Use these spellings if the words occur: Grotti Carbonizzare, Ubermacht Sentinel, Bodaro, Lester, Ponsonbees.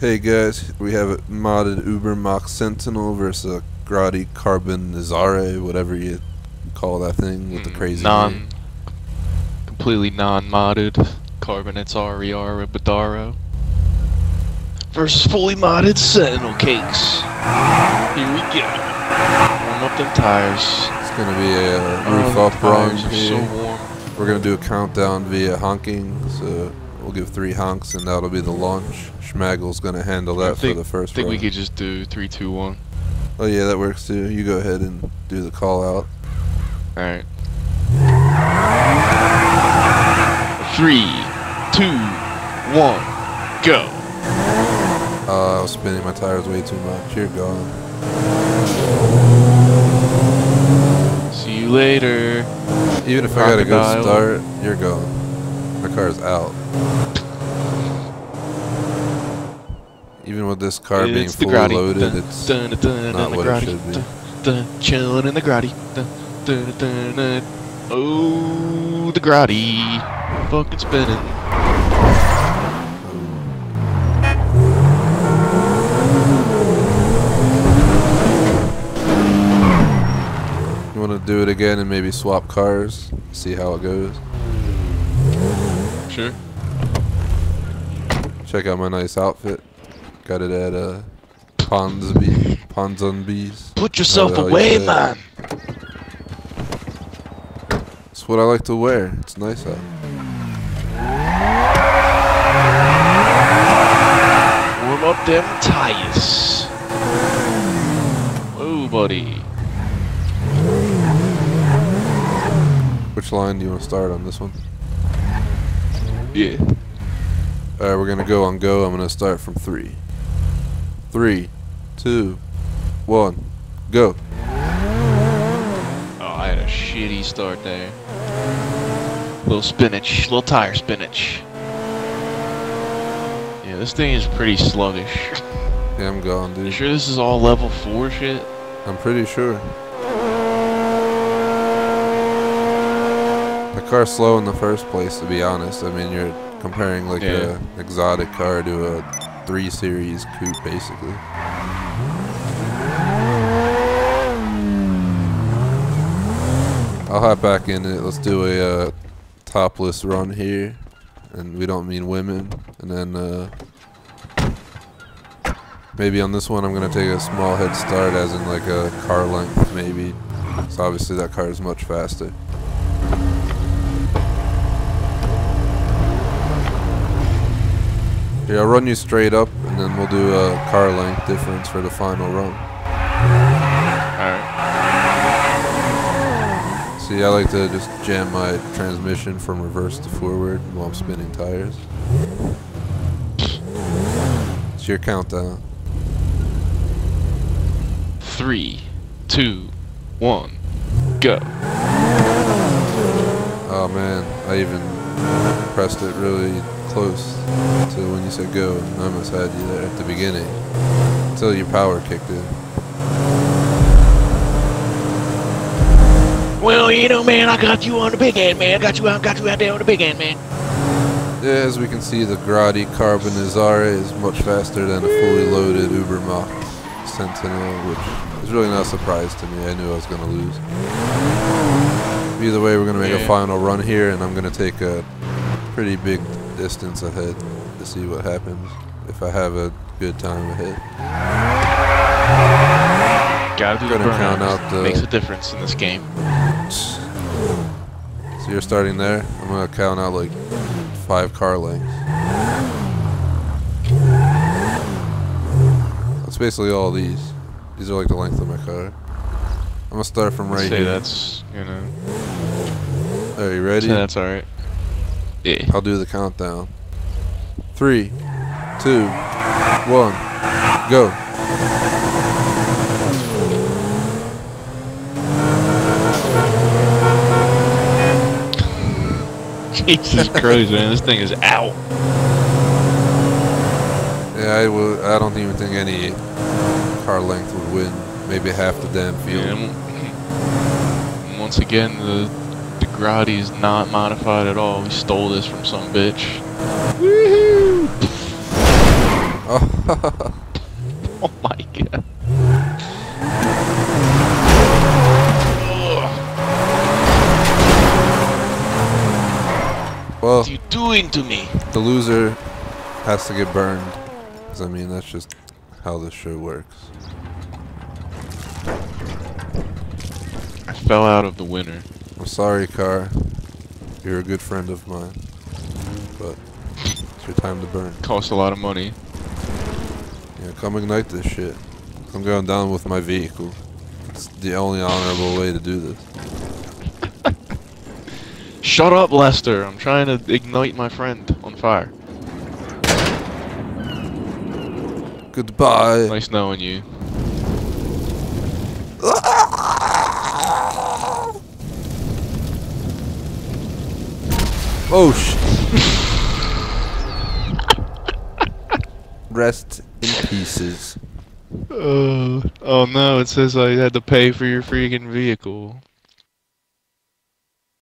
Hey guys, we have a modded Ubermacht Sentinel versus a Grotti Carbonizzare, whatever you call that thing with the crazy name. Completely non-modded Carbonizzare or Bodaro versus fully modded Sentinel cakes. Here we go. Warm up them tires. It's gonna be a roof off bronze. So warm. We're gonna do a countdown via honking. So we'll give 3 honks and that'll be the launch. Schmaggle's gonna handle that for the first round. I think we could just do 3, 2, 1. Oh yeah, that works too. You go ahead and do the call out. Alright. 3, 2, 1, go. I was spinning my tires way too much. You're gone. See you later. Even if I got a good start, you're gone. My car's out. Even with this car being fully loaded, it's not what it should be. Chillin' in the Grotti. Oh, the Grotti. Fucking spinning. Oh. You want to do it again and maybe swap cars? See how it goes? Sure. Check out my nice outfit. Got it at Ponsonbees. Put yourself away, man. It's what I like to wear. It's nice out. Warm up them tires. Oh, buddy. Which line do you want to start on this one? Yeah. Alright, we're gonna go on go. I'm gonna start from 3. 3, 2, 1, go. Oh, I had a shitty start there. Little spinach, little tire spinach. Yeah, this thing is pretty sluggish. Yeah, I'm gone, dude. You sure this is all level 4 shit? I'm pretty sure. The car's slow in the first place, to be honest. I mean, you're comparing like a exotic car to a 3 Series coupe, basically. I'll hop back in it. Let's do a topless run here, and we don't mean women. And then maybe on this one, I'm gonna take a small head start, as in like a car length, maybe. So obviously that car is much faster. Yeah, I'll run you straight up, and then we'll do a car length difference for the final run. Alright. See, I like to just jam my transmission from reverse to forward while I'm spinning tires. It's your countdown. 3, 2, 1, go. Oh man, I even pressed it really close to when you said go. I almost had you there at the beginning until your power kicked in. Well, you know, man, I got you on the big end, man. I got you out there on the big end, man. Yeah, as we can see, the Grotti Carbonizzare is much faster than a fully loaded Ubermacht Sentinel, which is really not a surprise to me. I knew I was going to lose. Either way, we're going to make a final run here, and I'm going to take a pretty big distance ahead to see what happens if I have a good time ahead. Gotta do the burnout. Makes a difference in this game. So you're starting there. I'm gonna count out like 5 car lengths. That's basically all these. These are like the length of my car. I'm gonna start from right here. That's, you know. Are you ready? That's all right. I'll do the countdown. 3, 2, 1, go. Jesus Christ, man, this thing is out. Yeah, I don't even think any car length would win. Maybe half the damn field. Yeah, once again, the Grotti is not modified at all. We stole this from some bitch. Woohoo! Oh, oh my god. Well, what are you doing to me? The loser has to get burned. I mean, that's just how this show works. I fell out of the winner. I'm sorry, Car. You're a good friend of mine. But it's your time to burn. Costs a lot of money. Yeah, come ignite this shit. I'm going down with my vehicle. It's the only honorable way to do this. Shut up, Lester. I'm trying to ignite my friend on fire. Goodbye. Nice knowing you. Oh shit. Rest in pieces. Oh no, it says I had to pay for your freaking vehicle.